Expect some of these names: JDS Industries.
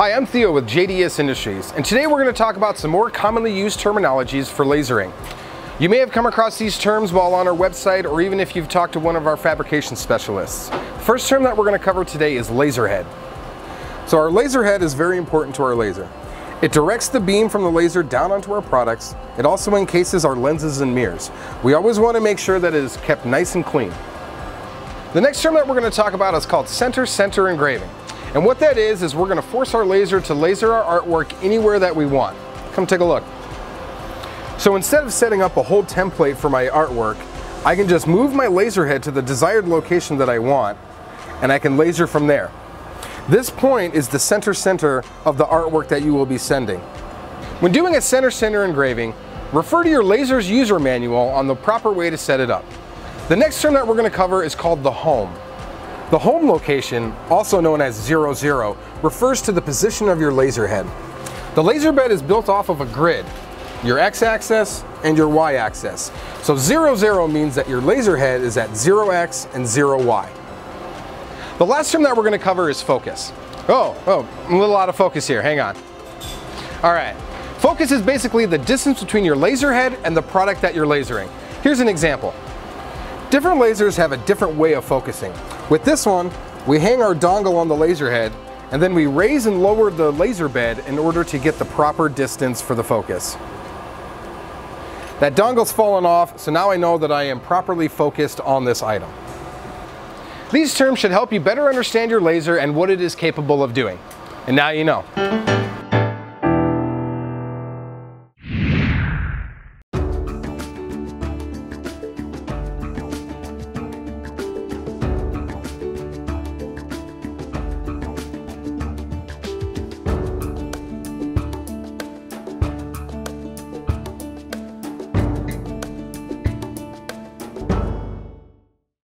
Hi, I'm Theo with JDS Industries, and today we're going to talk about some more commonly used terminologies for lasering. You may have come across these terms while on our website or even if you've talked to one of our fabrication specialists. The first term that we're going to cover today is laser head. So our laser head is very important to our laser. It directs the beam from the laser down onto our products. It also encases our lenses and mirrors. We always want to make sure that it is kept nice and clean. The next term that we're going to talk about is called center engraving. And what that is we're going to force our laser to laser our artwork anywhere that we want. Come take a look. So instead of setting up a whole template for my artwork, I can just move my laser head to the desired location that I want, and I can laser from there. This point is the center of the artwork that you will be sending. When doing a center engraving, refer to your laser's user manual on the proper way to set it up. The next term that we're going to cover is called the home. The home location, also known as 00, refers to the position of your laser head. The laser bed is built off of a grid, your x-axis and your y-axis. So 00 means that your laser head is at 0x and 0y. The last term that we're going to cover is focus. I'm a little out of focus here, hang on. All right, focus is basically the distance between your laser head and the product that you're lasering. Here's an example. Different lasers have a different way of focusing. With this one, we hang our dongle on the laser head, and then we raise and lower the laser bed in order to get the proper distance for the focus. That dongle's fallen off, so now I know that I am properly focused on this item. These terms should help you better understand your laser and what it is capable of doing. And now you know.